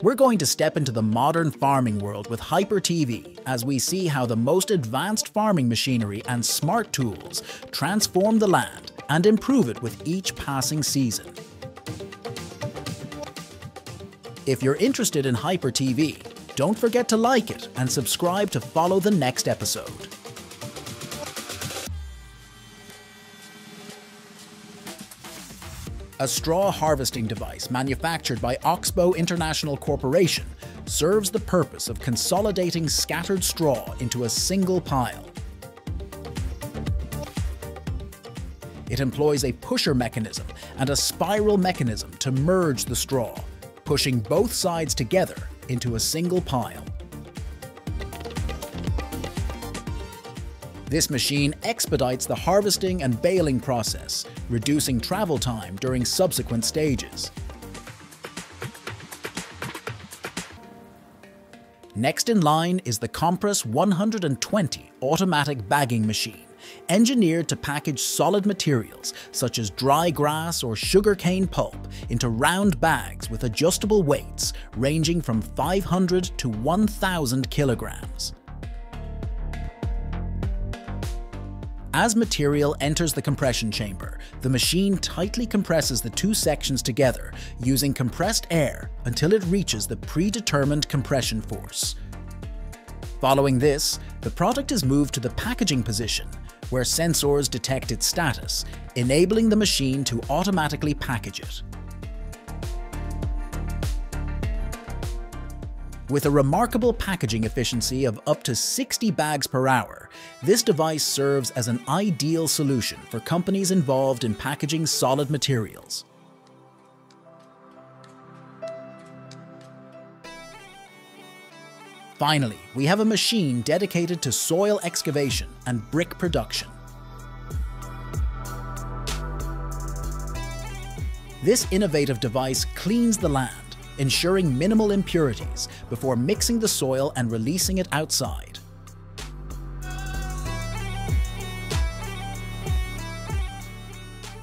We're going to step into the modern farming world with Hyper TV as we see how the most advanced farming machinery and smart tools transform the land and improve it with each passing season. If you're interested in Hyper TV, don't forget to like it and subscribe to follow the next episode. A straw harvesting device manufactured by Oxbo International Corporation serves the purpose of consolidating scattered straw into a single pile. It employs a pusher mechanism and a spiral mechanism to merge the straw, pushing both sides together into a single pile. This machine expedites the harvesting and baling process, reducing travel time during subsequent stages. Next in line is the Compress 120 automatic bagging machine, engineered to package solid materials such as dry grass or sugarcane pulp into round bags with adjustable weights ranging from 500 to 1,000 kilograms. As material enters the compression chamber, the machine tightly compresses the two sections together using compressed air until it reaches the predetermined compression force. Following this, the product is moved to the packaging position, where sensors detect its status, enabling the machine to automatically package it. With a remarkable packaging efficiency of up to 60 bags per hour, this device serves as an ideal solution for companies involved in packaging solid materials. Finally, we have a machine dedicated to soil excavation and brick production. This innovative device cleans the land, ensuring minimal impurities before mixing the soil and releasing it outside.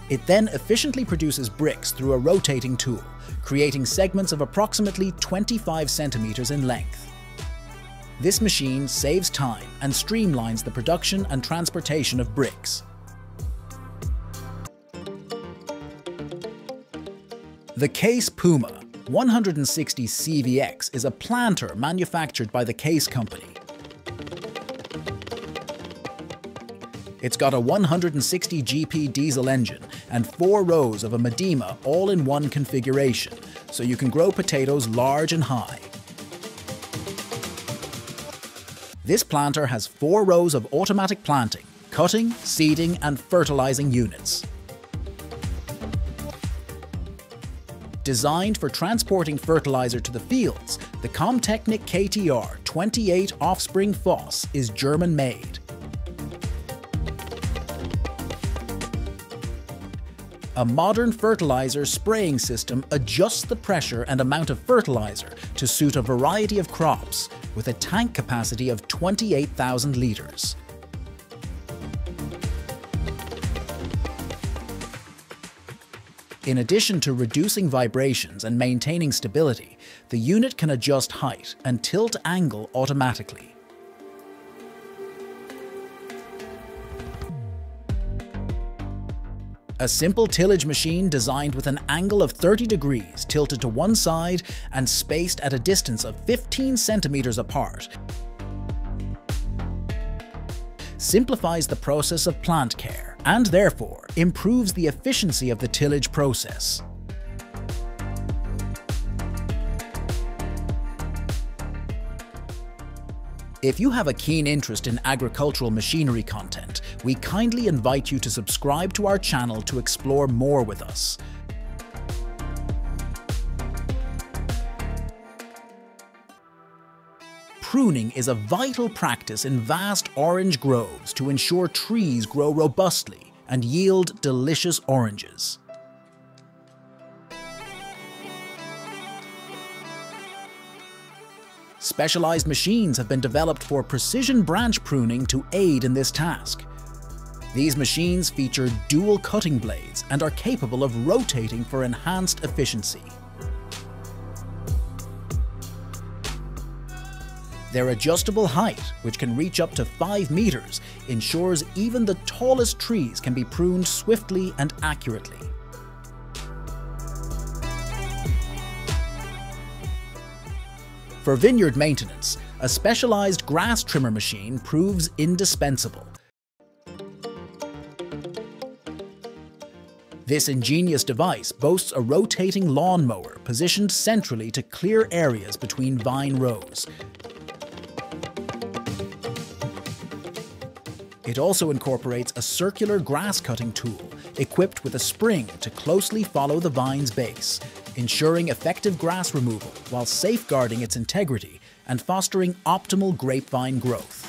It then efficiently produces bricks through a rotating tool, creating segments of approximately 25 centimeters in length. This machine saves time and streamlines the production and transportation of bricks. The Case Puma 160 CVX is a planter manufactured by the Case Company. It's got a 160 GP diesel engine and 4 rows of a Medima all-in-one configuration, so you can grow potatoes large and high. This planter has 4 rows of automatic planting, cutting, seeding, and fertilizing units. Designed for transporting fertilizer to the fields, the Comtechnic KTR 28 Offspring Foss is German-made. A modern fertilizer spraying system adjusts the pressure and amount of fertilizer to suit a variety of crops, with a tank capacity of 28,000 liters. In addition to reducing vibrations and maintaining stability, the unit can adjust height and tilt angle automatically. A simple tillage machine designed with an angle of 30 degrees tilted to one side and spaced at a distance of 15 centimeters apart, simplifies the process of plant care and therefore improves the efficiency of the tillage process. If you have a keen interest in agricultural machinery content, we kindly invite you to subscribe to our channel to explore more with us. Pruning is a vital practice in vast orange groves to ensure trees grow robustly and yield delicious oranges. Specialized machines have been developed for precision branch pruning to aid in this task. These machines feature dual cutting blades and are capable of rotating for enhanced efficiency. Their adjustable height, which can reach up to 5 meters, ensures even the tallest trees can be pruned swiftly and accurately. For vineyard maintenance, a specialized grass trimmer machine proves indispensable. This ingenious device boasts a rotating lawnmower positioned centrally to clear areas between vine rows. It also incorporates a circular grass cutting tool equipped with a spring to closely follow the vine's base, ensuring effective grass removal while safeguarding its integrity and fostering optimal grapevine growth.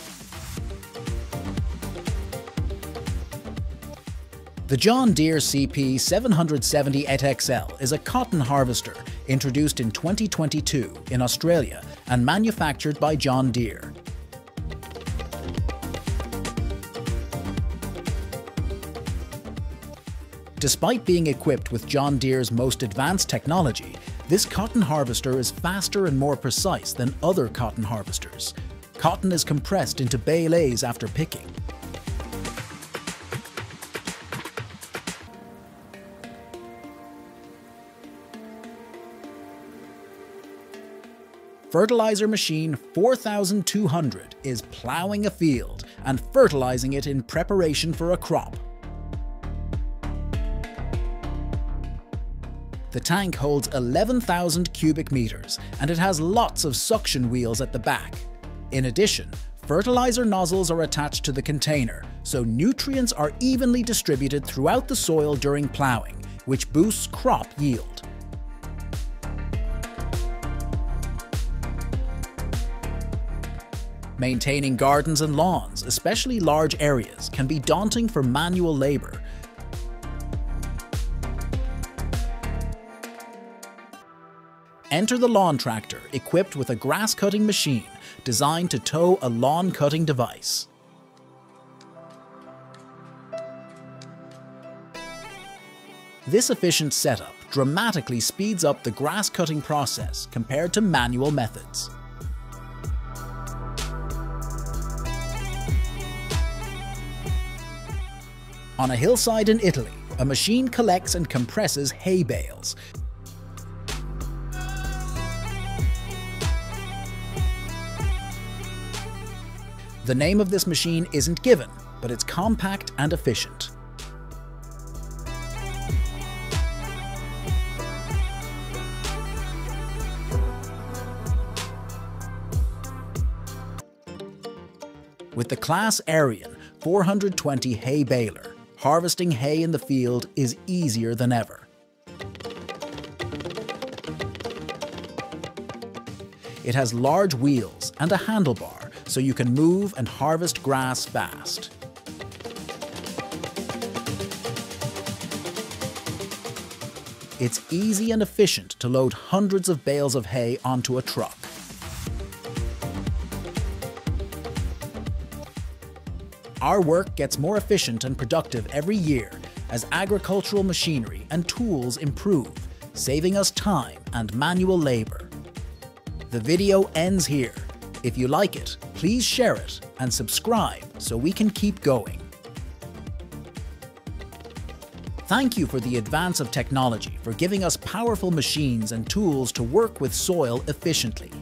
The John Deere CP770ETXL is a cotton harvester introduced in 2022 in Australia and manufactured by John Deere. Despite being equipped with John Deere's most advanced technology, this cotton harvester is faster and more precise than other cotton harvesters. Cotton is compressed into bales after picking. Fertilizer machine 4200 is plowing a field and fertilizing it in preparation for a crop. The tank holds 11,000 cubic meters and it has lots of suction wheels at the back. In addition, fertilizer nozzles are attached to the container, so nutrients are evenly distributed throughout the soil during plowing, which boosts crop yield. Maintaining gardens and lawns, especially large areas, can be daunting for manual labor. Enter the lawn tractor equipped with a grass cutting machine designed to tow a lawn cutting device. This efficient setup dramatically speeds up the grass cutting process compared to manual methods. On a hillside in Italy, a machine collects and compresses hay bales. The name of this machine isn't given, but it's compact and efficient. With the Claas Arion 420 hay baler, harvesting hay in the field is easier than ever. It has large wheels and a handlebar, so you can move and harvest grass fast. It's easy and efficient to load hundreds of bales of hay onto a truck. Our work gets more efficient and productive every year as agricultural machinery and tools improve, saving us time and manual labor. The video ends here. If you like it, please share it and subscribe so we can keep going. Thank you for the advance of technology for giving us powerful machines and tools to work with soil efficiently.